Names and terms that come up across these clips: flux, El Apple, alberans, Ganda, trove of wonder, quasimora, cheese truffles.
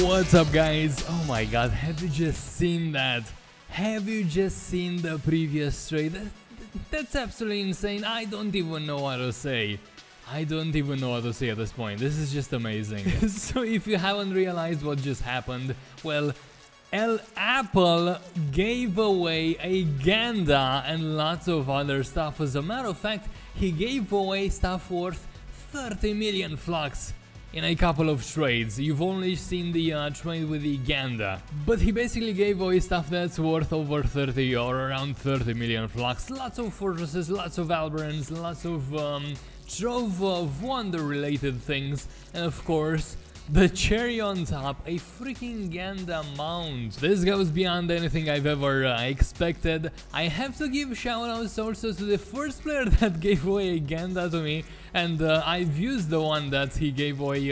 What's up, guys? Oh my god, have you just seen that? Have you just seen the previous trade? That's absolutely insane. I don't even know what to say. I don't even know what to say at this point. This is just amazing. So if you haven't realized what just happened, well, El Apple gave away a Ganda and lots of other stuff. As a matter of fact, he gave away stuff worth 30 million flux in a couple of trades. You've only seen the trade with the Ganda, but he basically gave away stuff that's worth over 30 or around 30 million flux. Lots of fortresses, lots of alberans, lots of trove of wonder related things, and of course the cherry on top, a freaking Ganda mount. This goes beyond anything I've ever expected. I have to give shoutouts also to the first player that gave away a Ganda to me, and I've used the one that he gave away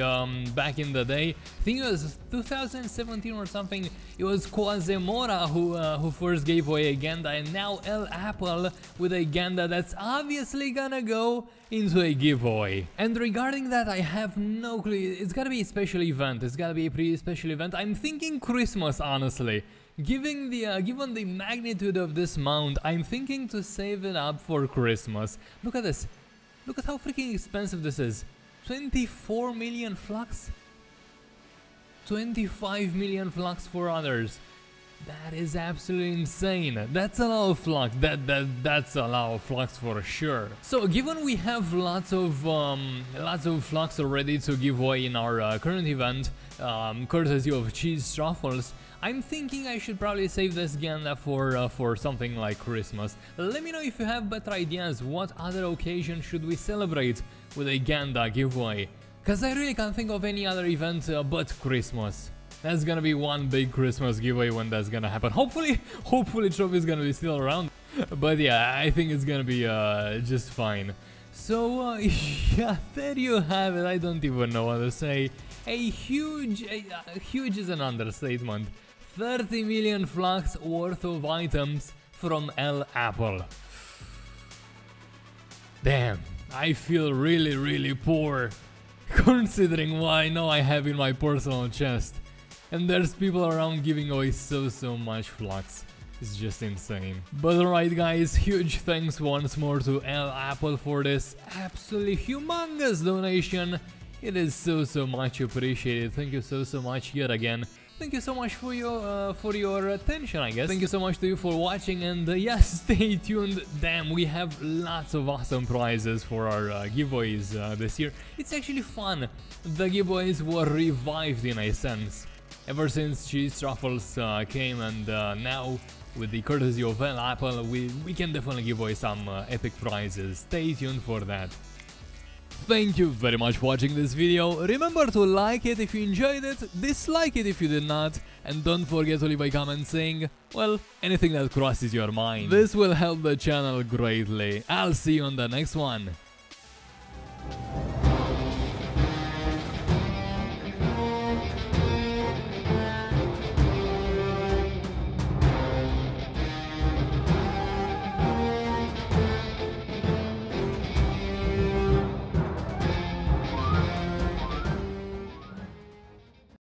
back in the day. I think it was 2017 or something. It was Quasimora who first gave away a Ganda, and now El Apple with a Ganda that's obviously gonna go into a giveaway. And regarding that, I have no clue. It's gotta be special event. It's gotta be a pretty special event. I'm thinking Christmas, honestly. Given the magnitude of this mount, I'm thinking to save it up for Christmas. Look at this. Look at how freaking expensive this is. 24 million flux? 25 million flux for others. That is absolutely insane. That's a lot of flux. That's a lot of flux for sure. So given we have lots of flux already to give away in our current event, courtesy of cheese truffles, I'm thinking I should probably save this Ganda for something like Christmas. Let me know if you have better ideas. What other occasion should we celebrate with a Ganda giveaway? Cause I really can't think of any other event but Christmas. That's gonna be one big Christmas giveaway when that's gonna happen. Hopefully Trove is gonna be still around. But yeah, I think it's gonna be just fine. So yeah, there you have it. I don't even know what to say. A huge is an understatement. 30 million flux worth of items from El Apple. Damn, I feel really, really poor, considering what I know I have in my personal chest. And there's people around giving away so much flux. It's just insane. But alright, guys, huge thanks once more to El Apple for this absolutely humongous donation. It is so much appreciated. Thank you so much yet again. Thank you so much for your attention, I guess. Thank you so much to you for watching, and yeah, stay tuned. Damn, we have lots of awesome prizes for our giveaways this year. It's actually fun. The giveaways were revived in a sense. Ever since cheese truffles came, and now with the courtesy of El Apple, we can definitely give away some epic prizes. Stay tuned for that. Thank you very much for watching this video. Remember to like it if you enjoyed it, dislike it if you did not, and don't forget to leave a comment saying, well, anything that crosses your mind. This will help the channel greatly. I'll see you on the next one.